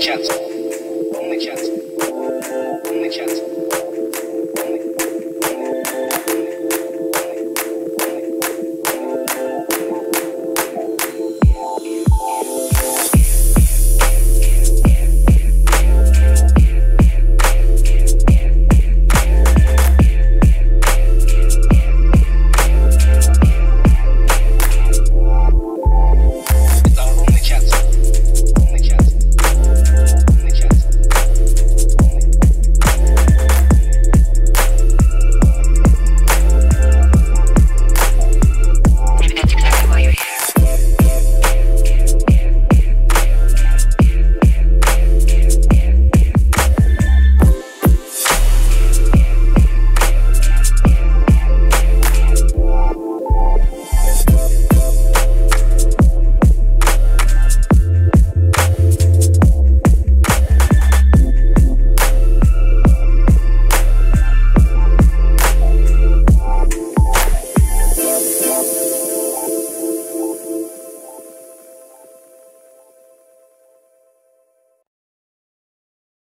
chance.